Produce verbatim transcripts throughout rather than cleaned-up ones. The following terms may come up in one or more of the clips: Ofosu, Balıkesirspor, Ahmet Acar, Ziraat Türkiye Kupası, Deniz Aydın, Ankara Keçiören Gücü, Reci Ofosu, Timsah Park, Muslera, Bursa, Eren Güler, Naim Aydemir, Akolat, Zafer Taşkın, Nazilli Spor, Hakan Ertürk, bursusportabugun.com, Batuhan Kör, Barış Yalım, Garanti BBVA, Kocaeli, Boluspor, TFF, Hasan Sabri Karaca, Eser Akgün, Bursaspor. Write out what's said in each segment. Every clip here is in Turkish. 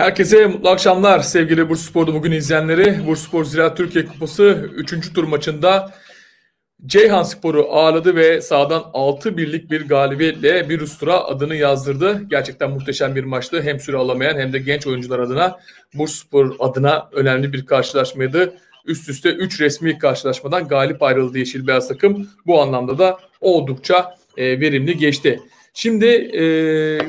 Herkese mutlu akşamlar sevgili Bursaspor'da bugün izleyenleri. Bursaspor Ziraat Türkiye Kupası üçüncü tur maçında Ceyhanspor'u ağırladı ve sahadan altı birlik bir galibiyetle bir üst tura adını yazdırdı. Gerçekten muhteşem bir maçtı. Hem süre alamayan hem de genç oyuncular adına Bursaspor adına önemli bir karşılaşmaydı. Üst üste üç resmi karşılaşmadan galip ayrıldı yeşil beyaz takım. Bu anlamda da oldukça e, verimli geçti. Şimdi e,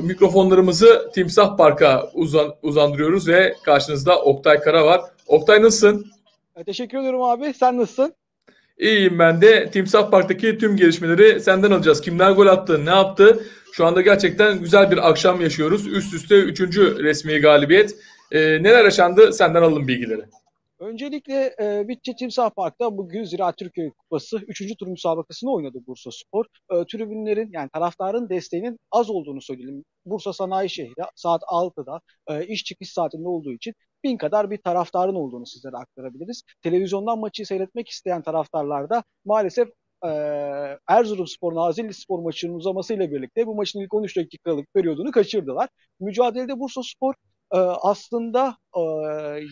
mikrofonlarımızı Timsah Park'a uzan, uzandırıyoruz ve karşınızda Oktay Kara var. Oktay, nasılsın? Teşekkür ederim abi. Sen nasılsın? İyiyim ben de. Timsah Park'taki tüm gelişmeleri senden alacağız. Kimler gol attı, ne yaptı? Şu anda gerçekten güzel bir akşam yaşıyoruz. Üst üste üçüncü resmi galibiyet. E, neler yaşandı? Senden alalım bilgileri. Öncelikle e, Bitçi Timsah Park'ta bugün Ziraat Türkiye Kupası üçüncü tur müsabakasını oynadı Bursaspor. E, tribünlerin yani taraftarın desteğinin az olduğunu söyleyelim. Bursa Sanayi Şehri saat altıda e, iş çıkış saatinde olduğu için bin kadar bir taraftarın olduğunu sizlere aktarabiliriz. Televizyondan maçı seyretmek isteyen taraftarlar da maalesef e, Erzurum Spor, Nazilli Spor maçının uzamasıyla birlikte bu maçın ilk on üç dakikalık periyodunu kaçırdılar. Mücadelede Bursaspor Ee, aslında e,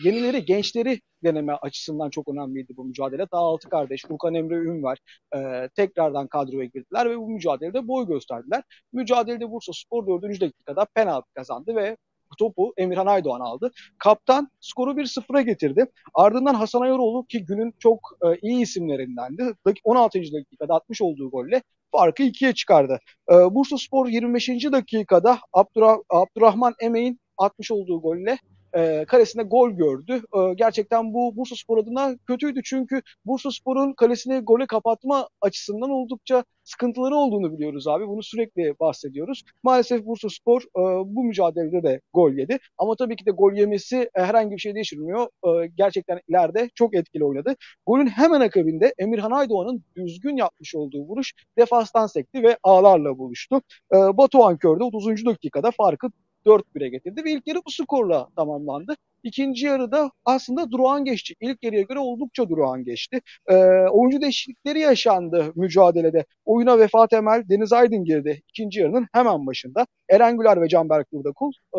yenileri, gençleri deneme açısından çok önemliydi bu mücadele. Daha altı kardeş, Furkan Emre, Ünver e, tekrardan kadroya girdiler ve bu mücadelede boy gösterdiler. Mücadelede Bursaspor dördüncü dakikada penaltı kazandı ve topu Emirhan Aydoğan aldı. Kaptan skoru bir sıfıra getirdi. Ardından Hasan Ayaroğlu, ki günün çok e, iyi isimlerindendi, on altıncı dakikada atmış olduğu golle farkı ikiye çıkardı. E, Bursaspor yirmi beşinci dakikada Abdurrah Abdurrahman Emeğin atmış olduğu golle e, kalesinde gol gördü. E, gerçekten bu Bursaspor adına kötüydü, çünkü Bursaspor'un kalesine gole kapatma açısından oldukça sıkıntıları olduğunu biliyoruz abi. Bunu sürekli bahsediyoruz. Maalesef Bursaspor e, bu mücadelede de gol yedi. Ama tabii ki de gol yemesi e, herhangi bir şey değiştirmiyor. E, gerçekten ileride çok etkili oynadı. Golün hemen akabinde Emirhan Aydoğan'ın düzgün yapmış olduğu vuruş defastan sekti ve ağlarla buluştu. E, Batuhan Kör'de otuzuncu dakikada farkı dört bire getirdi ve ilk yarı bu skorla tamamlandı. İkinci yarıda aslında durağan geçti. İlk yarıya göre oldukça durağan geçti. Ee, oyuncu değişiklikleri yaşandı mücadelede. Oyuna Vefa Temel, Deniz Aydın girdi ikinci yarının hemen başında. Eren Güler ve Canberk Yurdakul e,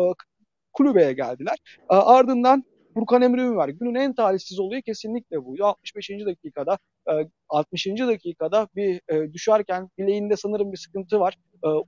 kulübeye geldiler. E, ardından Furkan Emre Ünver. Günün en talihsiz olayı kesinlikle buydu. altmış beşinci dakikada e, altmışıncı dakikada bir e, düşerken bileğinde sanırım bir sıkıntı var.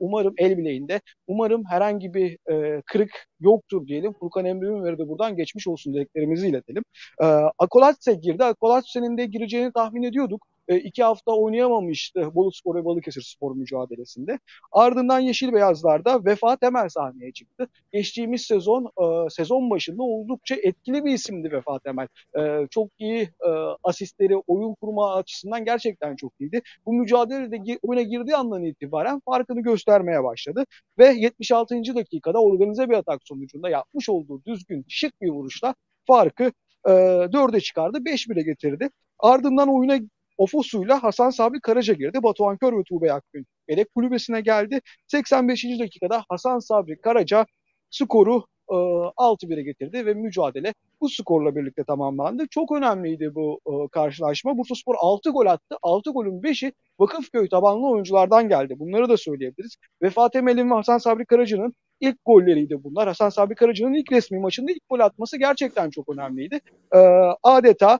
Umarım el bileğinde. Umarım herhangi bir e, kırık yoktur diyelim. Furkan Emre Ünver'e de buradan geçmiş olsun dileklerimizi iletelim. E, Akolat girdi. Akolat senin de gireceğini tahmin ediyorduk. E, iki hafta oynayamamıştı Boluspor ve Balıkesirspor mücadelesinde. Ardından Yeşil Beyazlar'da Vefa Temel sahneye çıktı. Geçtiğimiz sezon e, sezon başında oldukça etkili bir isimdi Vefa Temel. E, çok iyi e, asistleri, oyun kurma açısından gerçekten çok iyiydi. Bu mücadelede oyuna girdiği andan itibaren farkını göstermeye başladı ve yetmiş altıncı dakikada organize bir atak sonucunda yapmış olduğu düzgün, şık bir vuruşla farkı e, dörde çıkardı, beş bire getirdi. Ardından oyuna Ofosu'yla Hasan Sabri Karaca girdi. Batuhan Kör ve Tuğbey Akgün yedek kulübesine geldi. seksen beşinci dakikada Hasan Sabri Karaca skoru e, altı bire getirdi ve mücadele bu skorla birlikte tamamlandı. Çok önemliydi bu e, karşılaşma. Bursaspor altı gol attı. altı golün beşi Vakıfköy tabanlı oyunculardan geldi. Bunları da söyleyebiliriz. Vefa Temel'in ve Hasan Sabri Karaca'nın ilk golleriydi bunlar. Hasan Sabri Karaca'nın ilk resmi maçında ilk gol atması gerçekten çok önemliydi. E, adeta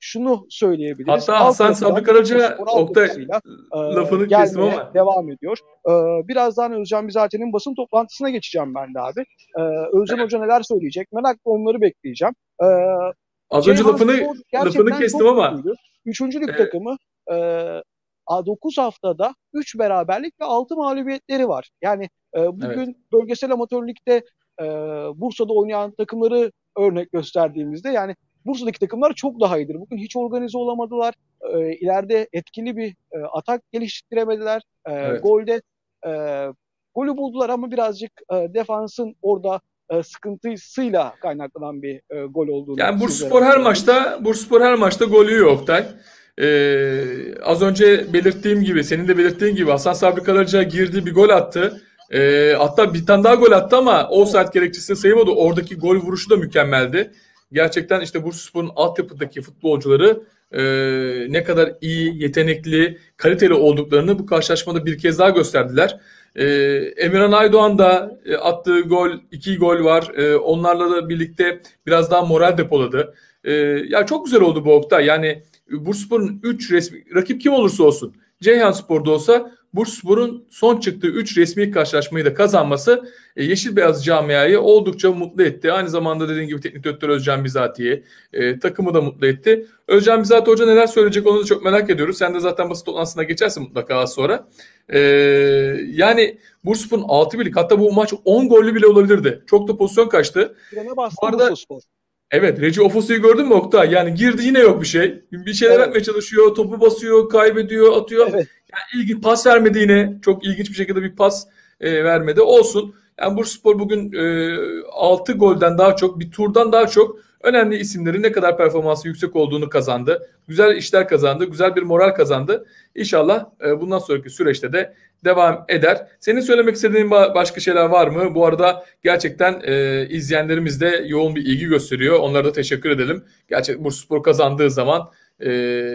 şunu söyleyebiliriz. Hatta Hasan Sabri Karaca, Oktay, lafını kestim ama devam ediyor. Ee, birazdan Özcan Birzat'ın basın toplantısına geçeceğim ben de abi. Ee, Özcan Hoca neler söyleyecek? Merakla onları bekleyeceğim. Ee, Az Ceyhan önce lafını lafını kestim ama. Mutluydu. Üçüncülük evet. takımı e, dokuz haftada üç beraberlik ve altı mağlubiyetleri var. Yani e, bugün evet. bölgesel amatörlükte e, Bursa'da oynayan takımları örnek gösterdiğimizde yani Bursa'daki takımlar çok daha iyidir. Bugün hiç organize olamadılar. E, ileride etkili bir e, atak geliştiremediler. E, evet. Golde e, golü buldular ama birazcık e, defansın orada e, sıkıntısıyla kaynaklanan bir e, gol olduğunu. Yani Bursaspor her maçta Bursaspor her maçta golü yok Oktay. Ee, az önce belirttiğim gibi, senin de belirttiğin gibi Hasan Sabri Karaca girdi, bir gol attı. E, hatta bir tane daha gol attı ama offside gerekçesini sayamadı. Oradaki gol vuruşu da mükemmeldi. Gerçekten işte Bursaspor'un altyapıdaki futbolcuları e, ne kadar iyi, yetenekli, kaliteli olduklarını bu karşılaşmada bir kez daha gösterdiler. Ee, Emirhan Aydoğan da e, attığı gol, iki gol var. E, onlarla da birlikte biraz daha moral depoladı. E, ya çok güzel oldu bu Oktay. Yani Bursaspor'un üç resmi rakip kim olursa olsun, Ceyhanspor'da olsa Bursaspor'un son çıktığı üç resmi karşılaşmayı da kazanması e, Yeşil Beyaz camiayı oldukça mutlu etti. Aynı zamanda dediğim gibi teknik direktör Özcan Birzat'ı e, takımı da mutlu etti. Özcan Birzat Hoca neler söyleyecek onu da çok merak ediyoruz. Sen de zaten basın toplantısına geçersin mutlaka az sonra. E, yani Bursaspor'un altı birlik, hatta bu maç on gollü bile olabilirdi. Çok da pozisyon kaçtı. Frene bastı Bursaspor. Evet, Reci Ofosu'yu gördün mü Oktay? Yani girdi, yine yok bir şey. Bir şeyler evet. yapmaya çalışıyor, topu basıyor, kaybediyor, atıyor. Evet. Yani ilgi, pas vermedi yine. Çok ilginç bir şekilde bir pas e, vermedi. Olsun. Yani Bursaspor bugün e, altı golden daha çok, bir turdan daha çok önemli isimlerin ne kadar performansı yüksek olduğunu kazandı. Güzel işler kazandı, güzel bir moral kazandı. İnşallah e, bundan sonraki süreçte de devam eder. Senin söylemek istediğin başka şeyler var mı? Bu arada gerçekten e, izleyenlerimiz de yoğun bir ilgi gösteriyor. Onlara da teşekkür edelim. Gerçekten Bursaspor kazandığı zaman e,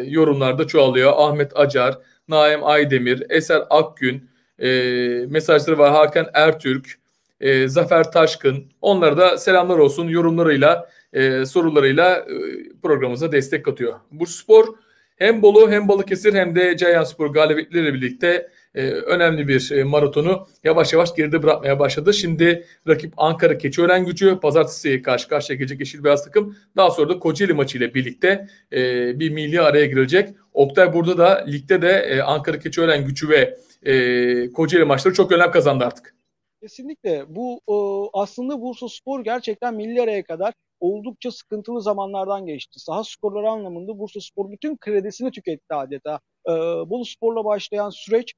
yorumlarda çoğalıyor. Ahmet Acar, Naim Aydemir, Eser Akgün, e, mesajları var. Hakan Ertürk, e, Zafer Taşkın. Onlara da selamlar olsun. Yorumlarıyla, e, sorularıyla e, programımıza destek katıyor. Bursaspor hem Bolu hem Balıkesir hem de Ceyhanspor galibiyetleriyle birlikte Ee, önemli bir maratonu yavaş yavaş geride bırakmaya başladı. Şimdi rakip Ankara Keçiören Gücü, pazartesi karşı karşıya gelecek Yeşil Beyaz takım. Daha sonra da Kocaeli maçıyla birlikte e, bir milli araya girilecek. Oktay, burada da ligde de e, Ankara Keçiören Gücü ve e, Kocaeli maçları çok önem kazandı artık. Kesinlikle. Bu o, aslında Bursaspor gerçekten milli araya kadar oldukça sıkıntılı zamanlardan geçti. Saha skorları anlamında Bursaspor bütün kredisini tüketti adeta. Ee, Boluspor'la başlayan süreç,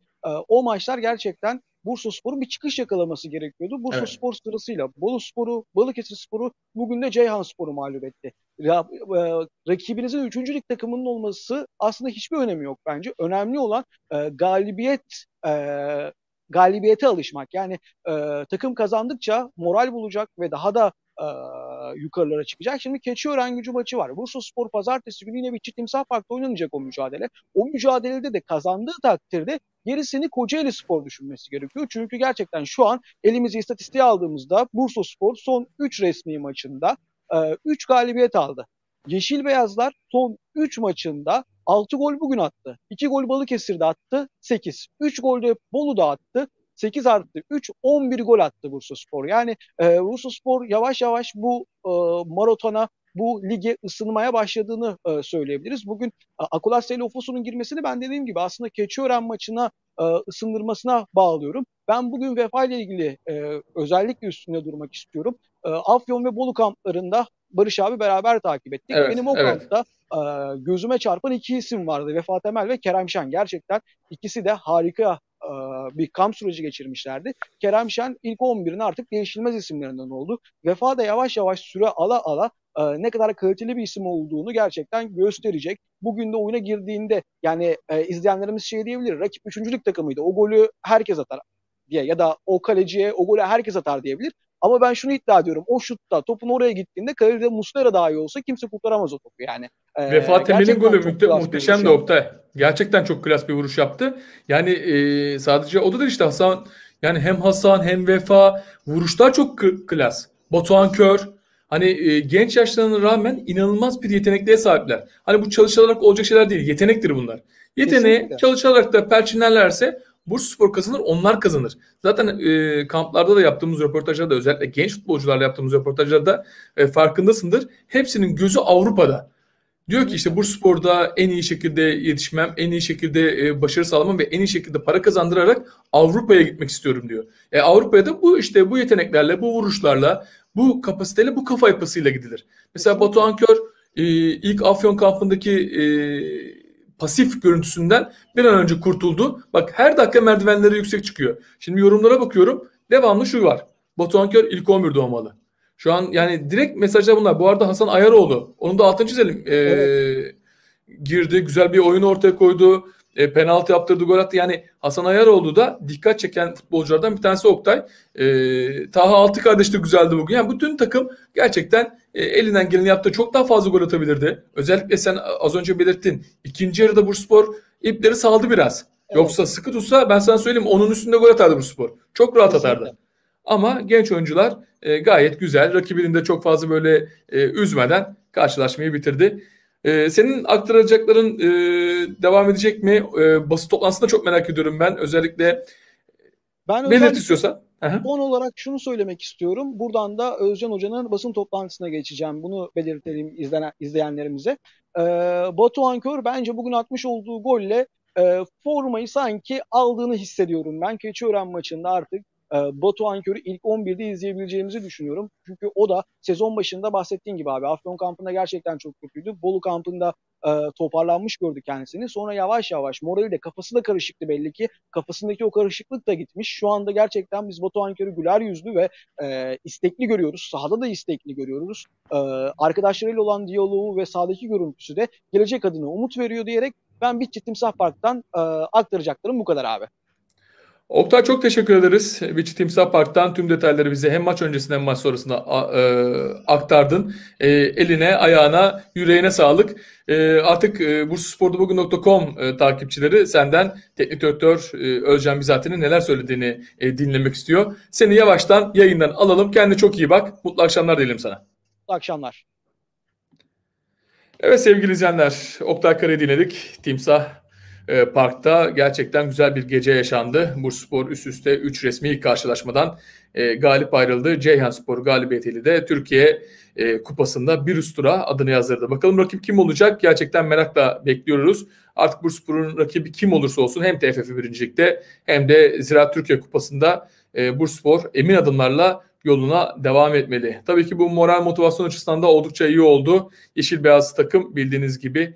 o maçlar gerçekten Bursaspor'un bir çıkış yakalaması gerekiyordu. Bursaspor evet. sırasıyla Boluspor'u, Balıkesirspor'u, bugün de Ceyhanspor'u mağlup etti. Ra e rakibinizin üçüncü lig takımının olması aslında hiçbir önemi yok bence. Önemli olan e galibiyet, e galibiyete alışmak. Yani e takım kazandıkça moral bulacak ve daha da e yukarılara çıkacak. Şimdi Keçiören Gücü maçı var. Bursaspor pazartesi günü yine bir Timsah Park'ta oynanacak o mücadele. O mücadelede de kazandığı takdirde gerisini Kocaeli Spor düşünmesi gerekiyor. Çünkü gerçekten şu an elimizi istatistiğe aldığımızda Bursaspor son üç resmi maçında üç galibiyet aldı. Yeşil Beyazlar son üç maçında altı gol bugün attı. iki gol Balıkesir'de attı. sekiz. üç gol de Bolu'da attı. sekiz artı üç, on bir gol attı Bursaspor. Yani e, Bursaspor yavaş yavaş bu e, maratona, bu lige ısınmaya başladığını e, söyleyebiliriz. Bugün e, Akolat ile Ofosu'nun girmesini ben dediğim gibi aslında Keçiören maçına e, ısındırmasına bağlıyorum. Ben bugün Vefa ile ilgili e, özellikle üstünde durmak istiyorum. E, Afyon ve Bolu kamplarında Barış abi beraber takip ettik. Evet, Benim o evet. kampta e, gözüme çarpan iki isim vardı. Vefa Temel ve Kerem Şen. Gerçekten ikisi de harika bir kamp süreci geçirmişlerdi. Kerem Şen ilk on birin artık değişilmez isimlerinden oldu. Vefa da yavaş yavaş süre ala ala ne kadar kaliteli bir isim olduğunu gerçekten gösterecek. Bugün de oyuna girdiğinde yani izleyenlerimiz şey diyebilir, rakip üçüncülük takımıydı, o golü herkes atar diye ya da o kaleciye o golü herkes atar diyebilir. Ama ben şunu iddia ediyorum, o şutta topun oraya gittiğinde kalede Muslera daha iyi olsa kimse kurtaramaz o topu yani. Ee, Vefa Temel'in golü muhte muhteşemdi Oktay. Gerçekten çok klas bir vuruş yaptı. Yani e, sadece o da değil işte Hasan, yani hem Hasan hem Vefa vuruşlar çok klas. Batuhan Kör, hani e, genç yaşlarına rağmen inanılmaz bir yetenekliğe sahipler. Hani bu çalışılarak olacak şeyler değil, yetenektir bunlar. Yeteneği Kesinlikle. çalışarak da perçinlerlerse Bursaspor kazanır, onlar kazanır. Zaten e, kamplarda da yaptığımız röportajlarda, özellikle genç futbolcularla yaptığımız röportajlarda e, farkındasındır. Hepsinin gözü Avrupa'da. Diyor ki işte Bursaspor'da en iyi şekilde yetişmem, en iyi şekilde e, başarı sağlamam ve en iyi şekilde para kazandırarak Avrupa'ya gitmek istiyorum diyor. E, Avrupa'ya da bu işte bu yeteneklerle, bu vuruşlarla, bu kapasiteyle, bu kafa yapısıyla gidilir. Mesela Batuhan Kör e, ilk Afyon kampındaki E, pasif görüntüsünden bir an önce kurtuldu. Bak her dakika merdivenlere yüksek çıkıyor. Şimdi yorumlara bakıyorum. Devamlı şu var: Batuhan Kör ilk on birde olmalı. Şu an yani direkt mesajlar bunlar. Bu arada Hasan Ayaroğlu, onun da altını çizelim. Ee, evet. Girdi. Güzel bir oyunu ortaya koydu. E, penaltı yaptırdı. Gol attı. Yani Hasan Ayaroğlu da dikkat çeken futbolculardan bir tanesi Oktay. E, Taha Altı kardeş de güzeldi bugün. Yani bütün takım gerçekten e, elinden geleni yaptı. Çok daha fazla gol atabilirdi. Özellikle sen az önce belirttin, İkinci yarıda Bursaspor ipleri saldı biraz. Evet. Yoksa sıkı tutsa ben sana söyleyeyim onun üstünde gol atardı Bursaspor. Çok rahat kesinlikle atardı. Ama genç oyuncular e, gayet güzel. Rakibini de çok fazla böyle e, üzmeden karşılaşmayı bitirdi. E, senin aktaracakların e, devam edecek mi? E, basın toplantısında çok merak ediyorum ben. Özellikle ben belirt istiyorsan. Son olarak şunu söylemek istiyorum. Buradan da Özcan Hoca'nın basın toplantısına geçeceğim. Bunu belirtelim izlenen, izleyenlerimize. E, Batuhan Kör bence bugün atmış olduğu golle e, formayı sanki aldığını hissediyorum. Ben Keçiören maçında artık Batuhan Kör'ü ilk on birde izleyebileceğimizi düşünüyorum. Çünkü o da sezon başında bahsettiğin gibi abi Afyon kampında gerçekten çok kötüydü. Bolu kampında e, toparlanmış gördü kendisini. Sonra yavaş yavaş morali de kafası da karışıktı belli ki. Kafasındaki o karışıklık da gitmiş. Şu anda gerçekten biz Batuhan Kör'ü güler yüzlü ve e, istekli görüyoruz. Sahada da istekli görüyoruz. E, arkadaşlarıyla olan diyaloğu ve sahadaki görüntüsü de gelecek adına umut veriyor diyerek ben Bitçi Timsah Park'tan e, aktaracaklarım bu kadar abi. Oktay çok teşekkür ederiz. Biçi Timsah Park'tan tüm detayları bize hem maç öncesinde hem maç sonrasında e, aktardın. E, eline, ayağına, yüreğine sağlık. E, artık e, bursusportabugun nokta com e, takipçileri senden teknik direktör e, Özcan Birzat'ın neler söylediğini e, dinlemek istiyor. Seni yavaştan yayından alalım. Kendine çok iyi bak. Mutlu akşamlar dilerim sana. Mutlu akşamlar. Evet sevgili izleyenler, Oktay Kara'yı dinledik. Timsah Park'ta gerçekten güzel bir gece yaşandı. Bursaspor üst üste üç resmi karşılaşmadan e, galip ayrıldı. Ceyhanspor galibiyetiyle de Türkiye e, Kupası'nda bir üst tura adını yazdırdı. Bakalım rakip kim olacak? Gerçekten merakla bekliyoruz. Artık Bursaspor'un rakibi kim olursa olsun hem T F F birincilikte hem de Ziraat Türkiye Kupası'nda e, Bursaspor emin adımlarla yoluna devam etmeli. Tabii ki bu moral motivasyon açısından da oldukça iyi oldu. Yeşil beyazlı takım bildiğiniz gibi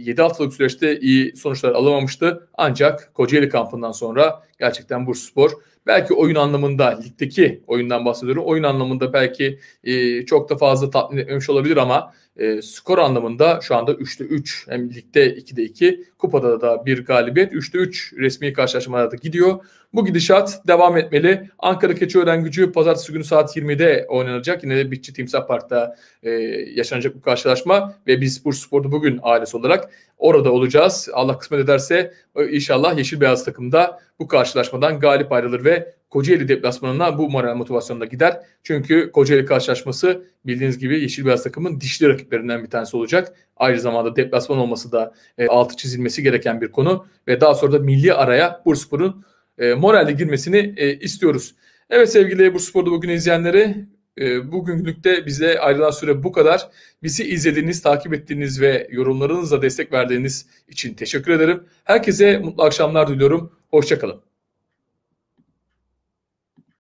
yedi haftalık süreçte iyi sonuçlar alamamıştı. Ancak Kocaeli kampından sonra gerçekten Bursaspor belki oyun anlamında ligdeki oyundan bahsediyorum. Oyun anlamında belki e, çok da fazla tatmin etmemiş olabilir ama e, skor anlamında şu anda üçte üç hem ligde ikide iki kupada da bir galibiyet üçte üç resmi karşılaşmalarda gidiyor. Bu gidişat devam etmeli. Ankara Keçiören Gücü pazartesi günü saat yirmide oynanacak. Yine de Bitçi Timsah Park'ta e, yaşanacak bu karşılaşma ve biz Bursaspor'da bugün ailesi olarak orada olacağız. Allah kısmet ederse inşallah yeşil beyaz takımda bu karşılaşmadan galip ayrılır ve Kocaeli deplasmanına bu moral motivasyonla gider. Çünkü Kocaeli karşılaşması bildiğiniz gibi yeşil beyaz takımın dişli rakiplerinden bir tanesi olacak. Ayrı zamanda deplasman olması da e, altı çizilmesi gereken bir konu ve daha sonra da milli araya Bursaspor'un e, moralle girmesini e, istiyoruz. Evet sevgili Bursaspor'da bugün izleyenleri, bugünlükte bize ayrılan süre bu kadar. Bizi izlediğiniz, takip ettiğiniz ve yorumlarınızla destek verdiğiniz için teşekkür ederim. Herkese mutlu akşamlar diliyorum. Hoşça kalın.